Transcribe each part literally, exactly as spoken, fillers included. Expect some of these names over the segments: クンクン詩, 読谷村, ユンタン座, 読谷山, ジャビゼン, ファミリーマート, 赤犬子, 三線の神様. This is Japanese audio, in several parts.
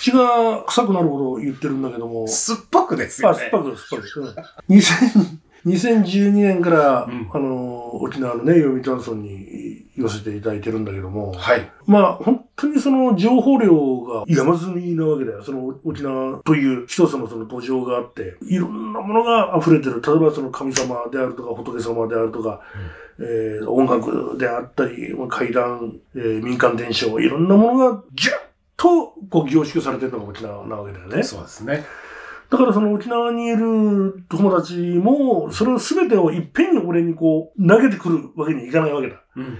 口が臭くなるほど言ってるんだけども。酸っぱくですよね。あ、酸っぱくです、酸っぱくです。にせんじゅうにねんから、うん、あの、沖縄のね、読谷村に寄せていただいてるんだけども。はい。まあ、本当にその情報量が山積みなわけだよ。その沖縄という一つのその土壌があって、いろんなものが溢れてる。例えばその神様であるとか、仏様であるとか、うん、えー、音楽であったり、階段、えー、民間伝承、いろんなものがギュッとこう凝縮されてるのが沖縄なわけだよね。そうですね。だからその沖縄にいる友達も、それを全てをいっぺんに俺にこう投げてくるわけにいかないわけだ。うん、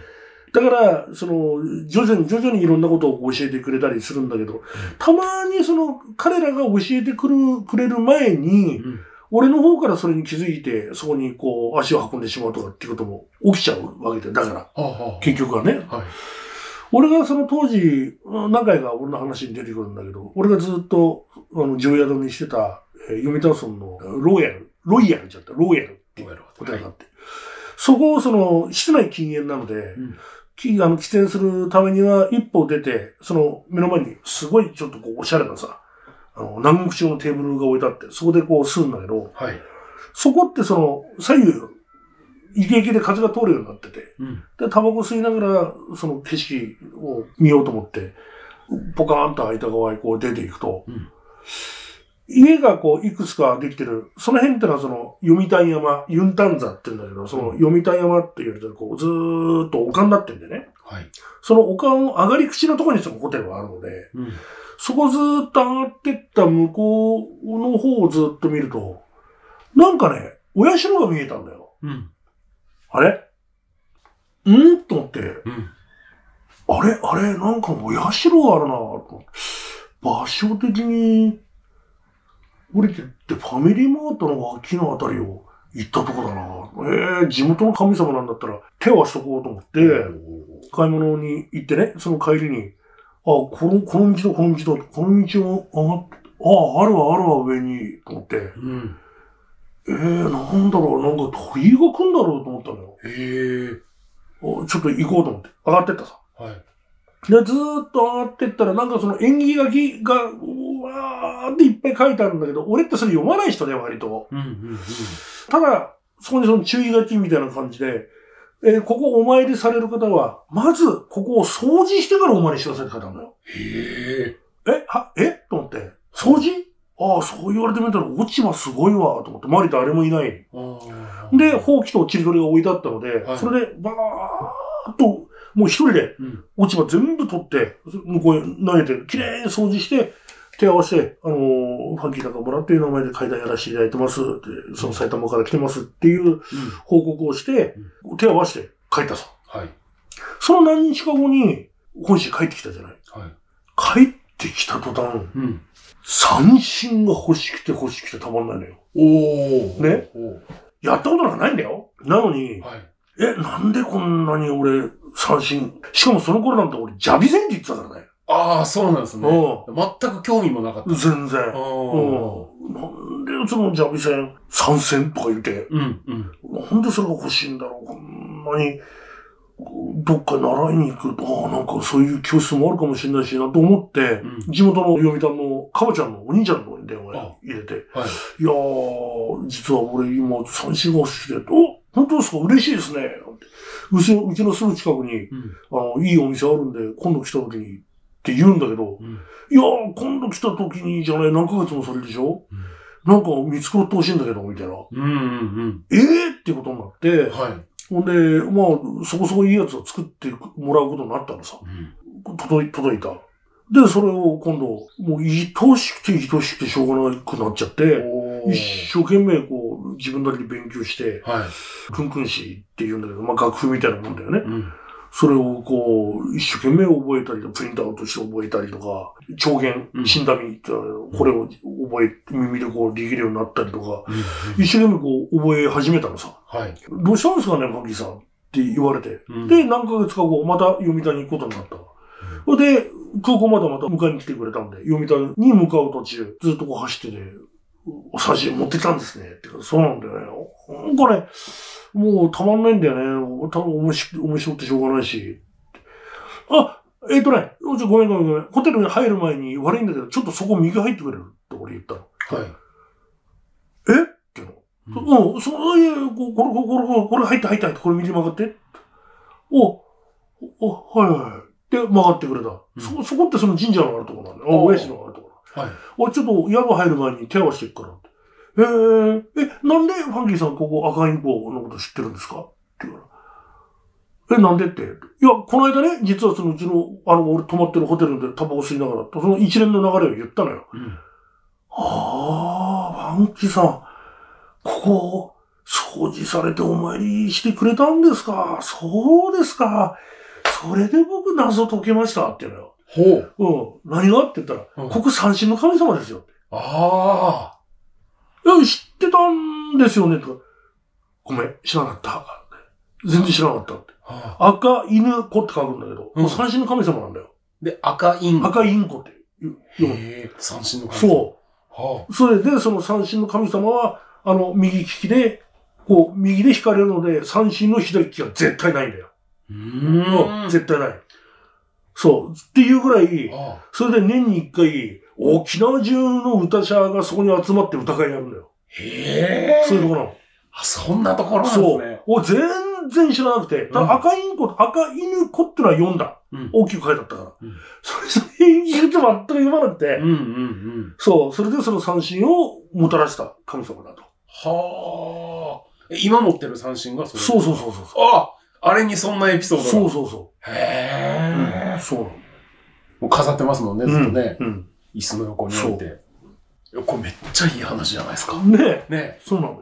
だから、その、徐々に徐々にいろんなことを教えてくれたりするんだけど、たまにその彼らが教えてくる、くれる前に、うん、俺の方からそれに気づいて、そこにこう足を運んでしまうとかっていうことも起きちゃうわけだ。だから、はあはあ、結局はね。はい、俺がその当時、何回か俺の話に出てくるんだけど、俺がずっと、あの、常宿にしてた、えー、読谷村のロイヤル、ロイヤルちゃった、ロイヤルっていうホテルがあって、はい、そこをその、室内禁煙なので、うん、きあの、喫煙するためには一歩出て、その、目の前にすごいちょっとこう、おしゃれなさ、あの、南国調のテーブルが置いてあって、そこでこう、吸うんだけど、はい、そこってその、左右、イケイケで風が通るようになってて、うん、で、タバコ吸いながら、その景色を見ようと思って、ポカーンと開いた側へこう出ていくと、うん、家がこういくつかできてる、その辺ってのはその、読谷山、ユンタン座って言うんだけど、その読谷山って言われてこう、ずーっと丘になってんでね、はい、その丘の上がり口のところにそのホテルがあるので、うん、そこずーっと上がってった向こうの方をずっと見ると、なんかね、お社が見えたんだよ。うん、あれんと思って、うん、あれあれなんかお社があるなぁ。場所的に、降りてってファミリーマートの脇のあたりを行ったとこだなぁ。えー、地元の神様なんだったら手はしとこうと思って、買い物に行ってね、その帰りに、あ、この、この道とこの道と、この道を上がって、あ、あるわあるわ上に、と思って、うん、えー、なんだろう、なんか鳥居が来んだろうと思ったのよ。へー。ちょっと行こうと思って、上がってったさ。はい。で、ずーっと上がってったら、なんかその縁起書きが、うわーっていっぱい書いてあるんだけど、俺ってそれ読まない人ね、割と。うんうんうん。ただ、そこにその注意書きみたいな感じで、えー、ここお参りされる方は、まず、ここを掃除してからお参りしてくださいって書いてあるのよ。へー。え、は、えと思って、掃除、ああ、そう言われてみたら落ち葉すごいわ、と思って、周り誰もいない。で、ほうきとちり取りが置いてあったので、はい、それで、ばーっと、もう一人で、落ち葉全部取って、向こうへ投げて、きれいに掃除して、手合わせて、あのー、ファンキーなんかもらっていう名前で階段やらせていただいてます、って、その埼玉から来てますっていう報告をして、うん、手合わせて帰ったさ。はい。その何日か後に、本州帰ってきたじゃない。はい。帰ってきた途端、うん、三振が欲しくて欲しくてたまんないのよ。おー。ね。やったことなんかないんだよ。なのに、はい、え、なんでこんなに俺、三振。しかもその頃なんて俺、ジャビゼンって言ってたからね。ああ、そうなんですね。全く興味もなかった。全然。なんでそのジャビゼン、三戦とか言って、うんうん、なんでそれが欲しいんだろう。こんなに、どっか習いに行くと、ああ、なんかそういう教室もあるかもしれないしなと思って、うん、地元の読谷のカバちゃんのお兄ちゃんの電話に入れて、はい、いやー、実は俺今、三振が欲しくて、お、本当ですか、嬉しいですね。うちうちのすぐ近くに、うん、あの、いいお店あるんで、今度来た時にって言うんだけど、うん、いやー、今度来た時にじゃない、何ヶ月もそれでしょ、うん、なんか見繕ってほしいんだけど、みたいな。うんうんうん、ええー、ってことになって、はい、ほんで、まあ、そこそこいいやつを作ってもらうことになったのさ。うん、届い、届いた。で、それを今度、もう愛しくて愛しくてしょうがなくなっちゃって、一生懸命こう、自分だけで勉強して、はい、クンクン詩って言うんだけど、まあ楽譜みたいなもんだよね。うん、それをこう、一生懸命覚えたりとか、プリントアウトして覚えたりとか、長弦、死んだみ、これを覚え、耳でこうできるようになったりとか、うん、一生懸命こう覚え始めたのさ。はい、どうしたんですかね、ファンキーさんって言われて。うん、で、何ヶ月か後、また読谷に行くことになった。うん、で、空港までまた迎えに来てくれたんで、読谷に向かう途中、ずっとこう走ってて、お差し持ってたんですね。ってか、そうなんだよね。これ、もうたまんないんだよね。たぶん面白くてしょうがないし。あ、えっとね、ちょごめんごめんごめん。ホテルに入る前に悪いんだけど、ちょっとそこ右入ってくれるって俺言ったの。はい。えっていうの。うん、そういう、これ、これ、これ、これ入って入って入って、これ右曲がって。お、お、はいはい。で、曲がってくれた。うん、そ、そこってその神社のあるところなんだよ。あ、親父のあるところ。はい。俺ちょっと宿入る前に手合わせていくからって。えー、え、なんでファンキーさんここ赤インコのこと知ってるんですかって言うから。え、なんでって。いや、この間ね、実はそのうちの、あの、俺泊まってるホテルでタバコ吸いながら、その一連の流れを言ったのよ。うん、ああ、ファンキーさん、ここ、掃除されてお参りしてくれたんですか。そうですか。それで僕謎解けましたって言うのよ。ほう。うん。何がって言ったら、うん、ここ三神の神様ですよ。ああ。いや、知ってたんですよね、とか。ごめん、知らなかった。全然知らなかった。はあ、赤犬子って書くんだけど、うん、もう三神の神様なんだよ。で、赤犬子。赤犬子って。へぇ、三神の神様。そう。はあ、それで、その三神の神様は、あの、右利きで、こう、右で引かれるので、三神の左利きは絶対ないんだよ。うん。絶対ない。そう。っていうぐらい、ああそれで年に一回、沖縄中の歌者がそこに集まって歌会やるんだよ。へぇー。そういうところなの。あ、そんなところなんですね。そう。全然知らなくて。だから赤インコ、うん、赤犬子ってのは読んだ。うん、大きく書いてあったから。うん、それ、それ言うと全く読まなくて。うんうんうん。そう。それでその三神をもたらした神様だと。はぁー。今持ってる三神がそれ。そうそうそうそう。ああれにそんなエピソードが。そうそうそう。へぇー。うん、そうなの。もう飾ってますもんね、ずっとね。うん。うん椅子の横に置いて。これめっちゃいい話じゃないですか。ねえ。ねえ。そうなのよ。